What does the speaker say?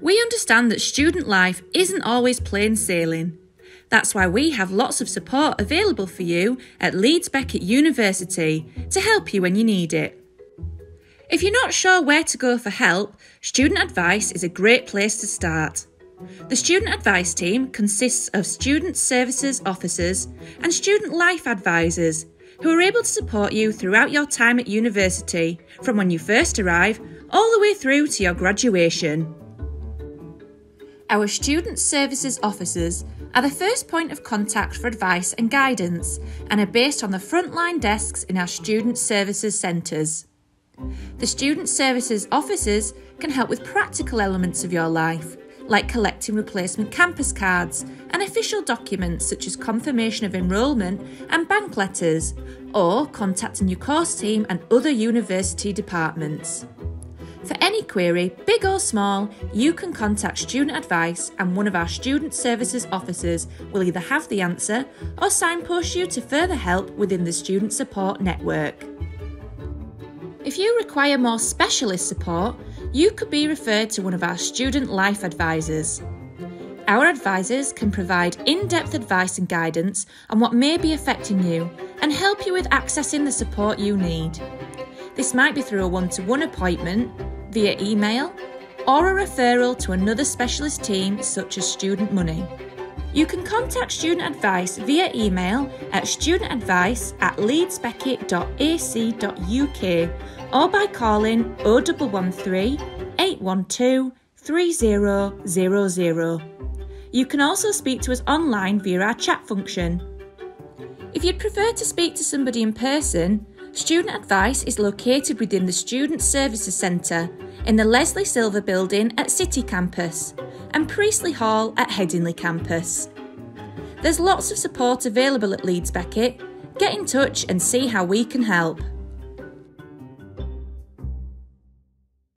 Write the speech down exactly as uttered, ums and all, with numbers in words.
We understand that student life isn't always plain sailing. That's why we have lots of support available for you at Leeds Beckett University to help you when you need it. If you're not sure where to go for help, student advice is a great place to start. The student advice team consists of student services officers and student life advisors who are able to support you throughout your time at university, from when you first arrive all the way through to your graduation. Our student services officers are the first point of contact for advice and guidance and are based on the frontline desks in our student services centres. The student services officers can help with practical elements of your life, like collecting replacement campus cards and official documents such as confirmation of enrolment and bank letters, or contacting your course team and other university departments. For any query, big or small, you can contact student advice and one of our student services officers will either have the answer or signpost you to further help within the student support network. If you require more specialist support, you could be referred to one of our student life advisors. Our advisors can provide in-depth advice and guidance on what may be affecting you and help you with accessing the support you need. This might be through a one-to-one appointment, via email, or a referral to another specialist team such as Student Money. You can contact student advice via email at studentadvice at leeds beckett dot a c dot u k or by calling oh one one three, eight one two, three zero zero zero. You can also speak to us online via our chat function. If you'd prefer to speak to somebody in person, student advice is located within the Student Services Centre in the Leslie Silver Building at City Campus and Priestley Hall at Headingley Campus. There's lots of support available at Leeds Beckett. Get in touch and see how we can help.